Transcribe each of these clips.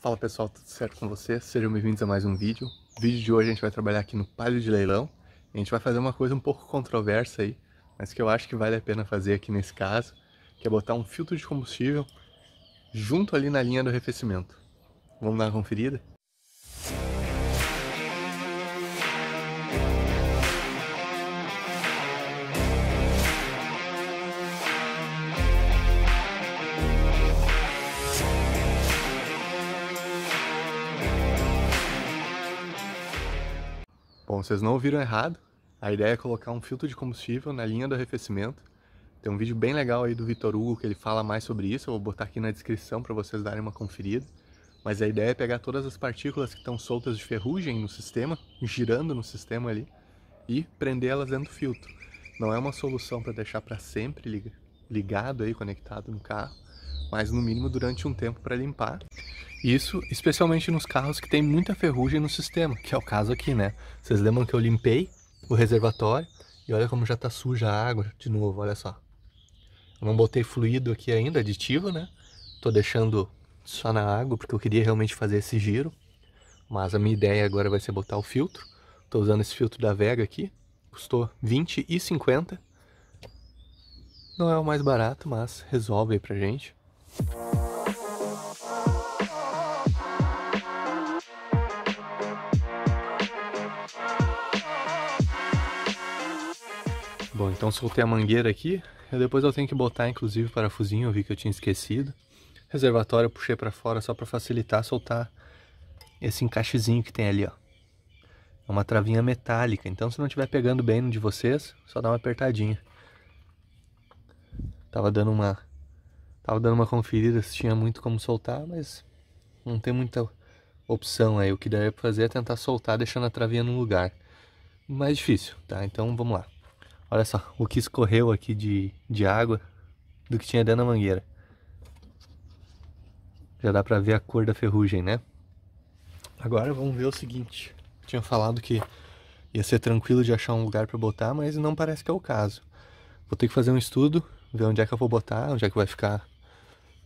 Fala pessoal, tudo certo com vocês? Sejam bem-vindos a mais um vídeo. No vídeo de hoje a gente vai trabalhar aqui no Palio de leilão. A gente vai fazer uma coisa um pouco controversa aí, mas que eu acho que vale a pena fazer aqui nesse caso, que é botar um filtro de combustível junto ali na linha do arrefecimento. Vamos dar uma conferida? Bom, vocês não ouviram errado, a ideia é colocar um filtro de combustível na linha do arrefecimento. Tem um vídeo bem legal aí do Vitor Hugo que ele fala mais sobre isso, eu vou botar aqui na descrição para vocês darem uma conferida. Mas a ideia é pegar todas as partículas que estão soltas de ferrugem no sistema, girando no sistema ali, e prender elas dentro do filtro. Não é uma solução para deixar para sempre ligado aí, conectado no carro, mas no mínimo durante um tempo para limpar. Isso especialmente nos carros que tem muita ferrugem no sistema, que é o caso aqui, né? Vocês lembram que eu limpei o reservatório e olha como já tá suja a água de novo, olha só. Eu não botei fluido aqui ainda, aditivo, né? Tô deixando só na água porque eu queria realmente fazer esse giro. Mas a minha ideia agora vai ser botar o filtro. Tô usando esse filtro da Vega aqui, custou R$20,50. Não é o mais barato, mas resolve aí pra gente. Bom, então soltei a mangueira aqui, depois eu tenho que botar inclusive o parafusinho, eu vi que eu tinha esquecido. Reservatório eu puxei pra fora só pra facilitar soltar esse encaixezinho que tem ali, ó. É uma travinha metálica, então se não estiver pegando bem no de vocês, só dá uma apertadinha. Tava dando uma conferida se tinha muito como soltar, mas não tem muita opção aí. O que daria pra fazer é tentar soltar deixando a travinha no lugar. Mais difícil, tá? Então vamos lá. Olha só, o que escorreu aqui de água do que tinha dentro da mangueira. Já dá pra ver a cor da ferrugem, né? Agora vamos ver o seguinte. Eu tinha falado que ia ser tranquilo de achar um lugar pra botar, mas não parece que é o caso. Vou ter que fazer um estudo, ver onde é que eu vou botar, onde é que vai ficar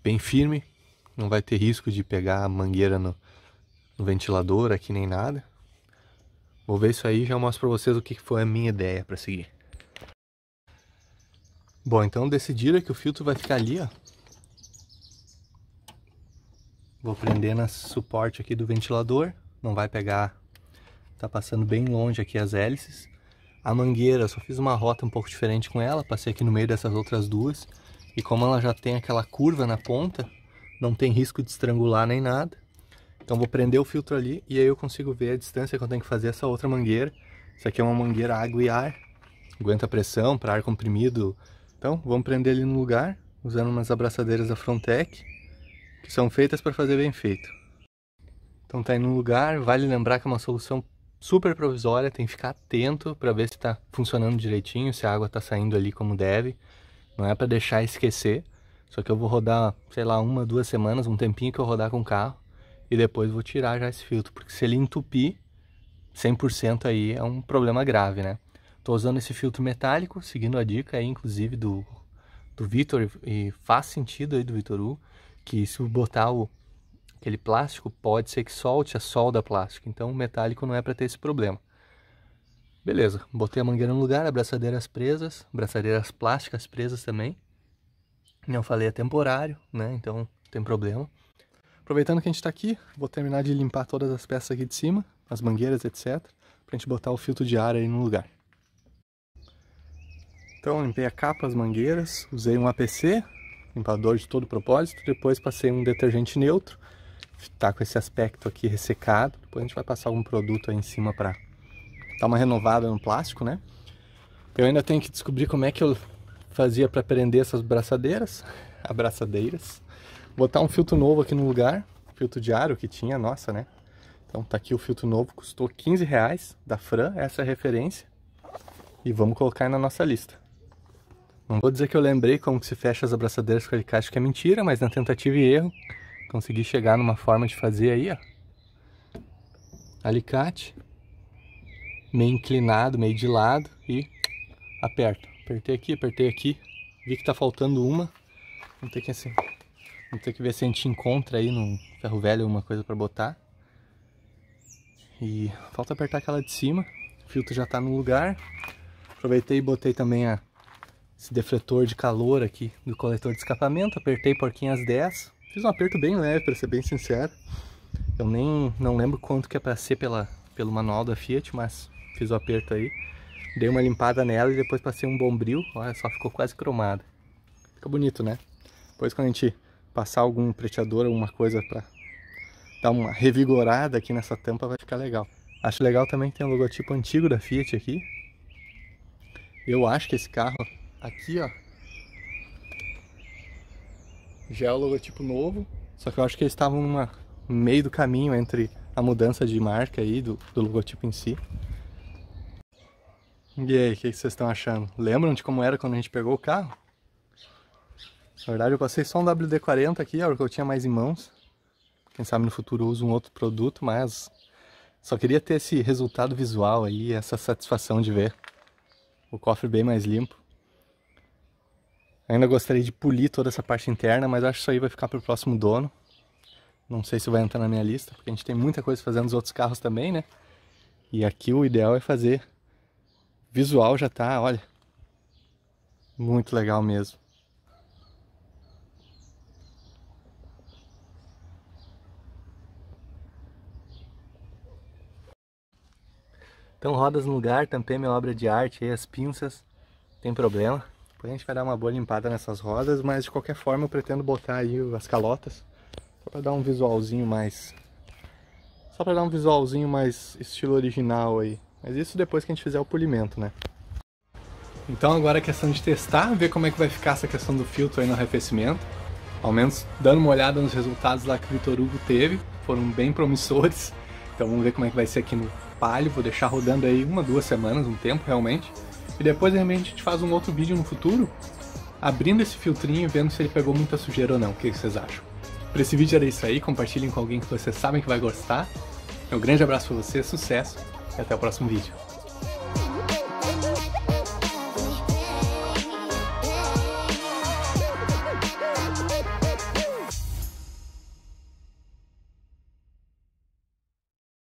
bem firme, não vai ter risco de pegar a mangueira no ventilador aqui nem nada. Vou ver isso aí e já mostro pra vocês o que foi a minha ideia pra seguir. Bom, então decidiram que o filtro vai ficar ali, ó. Vou prender no suporte aqui do ventilador, não vai pegar, tá passando bem longe aqui as hélices. A mangueira, eu só fiz uma rota um pouco diferente com ela, passei aqui no meio dessas outras duas. E como ela já tem aquela curva na ponta, não tem risco de estrangular nem nada. Então vou prender o filtro ali e aí eu consigo ver a distância que eu tenho que fazer essa outra mangueira. Isso aqui é uma mangueira água e ar, aguenta pressão para ar comprimido. Então vamos prender ele no lugar, usando umas abraçadeiras da Frontec, que são feitas para fazer bem feito. Então tá aí no lugar, vale lembrar que é uma solução super provisória, tem que ficar atento para ver se tá funcionando direitinho, se a água tá saindo ali como deve. Não é para deixar esquecer, só que eu vou rodar, sei lá, uma, 2 semanas, um tempinho que eu rodar com o carro e depois vou tirar já esse filtro, porque se ele entupir 100% aí é um problema grave, né? Tô usando esse filtro metálico, seguindo a dica aí inclusive do Vitor, e faz sentido aí do Vitor Hugo, que se botar aquele plástico pode ser que solte a solda plástico, então o metálico não é para ter esse problema. Beleza, botei a mangueira no lugar, abraçadeiras presas, abraçadeiras plásticas presas também. Eu falei, é temporário, né? Então não tem problema. Aproveitando que a gente tá aqui, vou terminar de limpar todas as peças aqui de cima, as mangueiras, etc. Pra gente botar o filtro de ar aí no lugar. Então limpei a capa, as mangueiras, usei um APC, limpador de todo propósito, depois passei um detergente neutro, tá com esse aspecto aqui ressecado, depois a gente vai passar algum produto aí em cima pra dar uma renovada no plástico, né? Eu ainda tenho que descobrir como é que eu fazia para prender essas abraçadeiras. Botar um filtro novo aqui no lugar, filtro de ar, o que tinha, nossa, né? Então tá aqui o filtro novo, custou R$15, da Fran, essa é a referência. E vamos colocar aí na nossa lista. Não vou dizer que eu lembrei como que se fecha as abraçadeiras com alicate, que é mentira, mas na tentativa e erro consegui chegar numa forma de fazer aí, ó. Alicate, meio inclinado, meio de lado e aperto. Apertei aqui, vi que tá faltando uma, vou ter que assim, Vou ter que ver se a gente encontra aí no ferro velho alguma coisa para botar. E falta apertar aquela de cima. O filtro já tá no lugar. Aproveitei e botei também esse defletor de calor aqui do coletor de escapamento. Apertei porquinhas 10. Fiz um aperto bem leve, para ser bem sincero. Eu nem não lembro quanto que é para ser pelo manual da Fiat, mas fiz o aperto aí. Dei uma limpada nela e depois passei um bombril. Olha só, ficou quase cromada. Fica bonito, né? Depois quando a gente passar algum preteador, alguma coisa para dar uma revigorada aqui nessa tampa, vai ficar legal. Acho legal também que tem um logotipo antigo da Fiat aqui. Eu acho que esse carro aqui, ó, já é o logotipo novo. Só que eu acho que eles estavam no meio do caminho entre a mudança de marca aí do logotipo em si. E aí, o que vocês estão achando? Lembram de como era quando a gente pegou o carro? Na verdade eu passei só um WD-40 aqui, é o que eu tinha mais em mãos. Quem sabe no futuro eu uso um outro produto, mas só queria ter esse resultado visual aí, essa satisfação de ver o cofre bem mais limpo. Ainda gostaria de polir toda essa parte interna, mas acho que isso aí vai ficar para o próximo dono. Não sei se vai entrar na minha lista, porque a gente tem muita coisa fazendo nos outros carros também, né? E aqui o ideal é fazer. Visual já tá, olha, muito legal mesmo. Então rodas no lugar, tampei minha obra de arte aí, as pinças, não tem problema. Depois a gente vai dar uma boa limpada nessas rodas, mas de qualquer forma eu pretendo botar aí as calotas, só para dar um visualzinho mais... Só para dar um visualzinho mais estilo original aí. Mas isso depois que a gente fizer o polimento, né? Então agora é questão de testar, ver como é que vai ficar essa questão do filtro aí no arrefecimento. Ao menos dando uma olhada nos resultados lá que o Vitor Hugo teve, foram bem promissores. Então vamos ver como é que vai ser aqui no Palio, vou deixar rodando aí uma, duas semanas, um tempo realmente. E depois realmente a gente faz um outro vídeo no futuro, abrindo esse filtrinho e vendo se ele pegou muita sujeira ou não, o que vocês acham? Para esse vídeo era isso aí, compartilhem com alguém que vocês sabem que vai gostar. Um grande abraço para vocês, sucesso e até o próximo vídeo.